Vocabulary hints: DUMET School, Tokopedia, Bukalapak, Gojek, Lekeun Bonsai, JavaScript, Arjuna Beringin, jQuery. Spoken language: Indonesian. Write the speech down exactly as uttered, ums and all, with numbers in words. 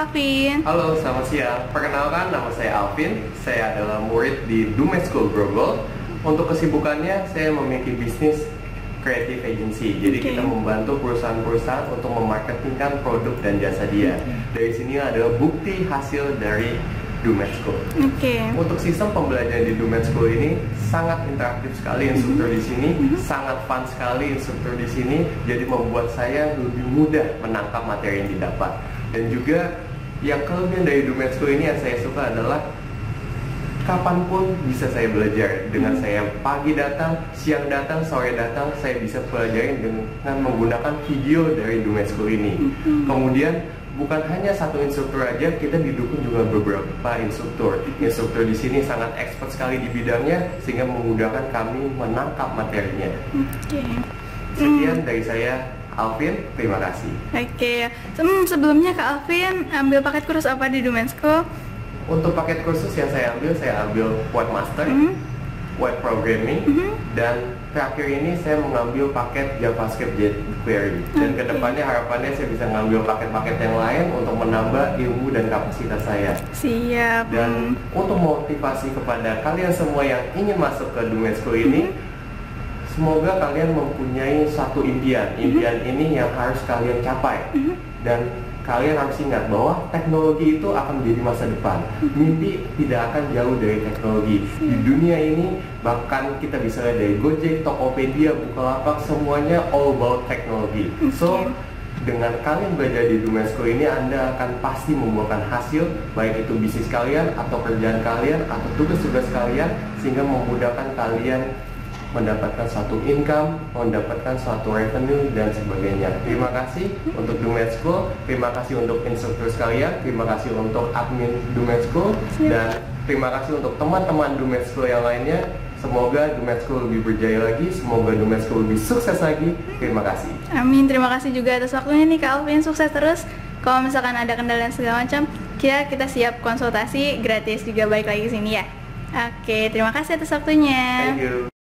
Alvin. Halo, selamat siang. Perkenalkan, nama saya Alvin. Saya adalah murid di DUMET School Grogol. Untuk kesibukannya, saya memiliki bisnis creative agency. Jadi okay. kita membantu perusahaan-perusahaan untuk memarketingkan produk dan jasa dia. Dari sini adalah bukti hasil dari DUMET School. Okay. Untuk sistem pembelajaran di DUMET School ini sangat interaktif sekali instruktur mm -hmm. di sini, mm -hmm. sangat fun sekali instruktur di sini. Jadi membuat saya lebih mudah menangkap materi yang didapat. Dan juga yang kelebihan dari DUMET School ini yang saya suka adalah kapanpun bisa saya belajar. Dengan saya pagi datang, siang datang, sore datang, saya bisa pelajari dengan menggunakan video dari DUMET School ini. Kemudian bukan hanya satu instruktur aja, kita didukung juga beberapa instruktur. Instruktur di sini sangat expert sekali di bidangnya, sehingga memudahkan kami menangkap materinya. Sekian dari saya, Alvin, terima kasih. Oke, okay. Sebelumnya Kak Alvin ambil paket kursus apa di DUMET School? Untuk paket kursus yang saya ambil, saya ambil webmaster, mm-hmm. web programming, mm-hmm. dan terakhir ini saya mengambil paket JavaScript jQuery. Dan okay. kedepannya harapannya saya bisa mengambil paket-paket yang lain untuk menambah ilmu dan kapasitas saya. Siap. Dan untuk motivasi kepada kalian semua yang ingin masuk ke DUMET School ini, mm-hmm. semoga kalian mempunyai satu impian. Impian mm-hmm. ini yang harus kalian capai. Mm-hmm. Dan kalian harus ingat bahwa teknologi itu akan menjadi masa depan. Mimpi tidak akan jauh dari teknologi. Di dunia ini, bahkan kita bisa lihat dari Gojek, Tokopedia, Bukalapak, semuanya all about teknologi. So, dengan kalian belajar di DUMET School ini, Anda akan pasti membuahkan hasil, baik itu bisnis kalian, atau kerjaan kalian, atau tugas-tugas kalian, sehingga memudahkan kalian mendapatkan satu income, mendapatkan suatu revenue, dan sebagainya. Terima kasih untuk DUMET School, terima kasih untuk instruktur sekalian, terima kasih untuk admin DUMET School, dan terima kasih untuk teman-teman DUMET School yang lainnya. Semoga DUMET School lebih berjaya lagi, semoga DUMET School lebih sukses lagi. Terima kasih. Amin, terima kasih juga atas waktunya nih Kak Alvin, sukses terus. Kalau misalkan ada kendala dan segala macam, kita, kita siap konsultasi, gratis juga, baik lagi sini ya. Oke, terima kasih atas waktunya. Thank you.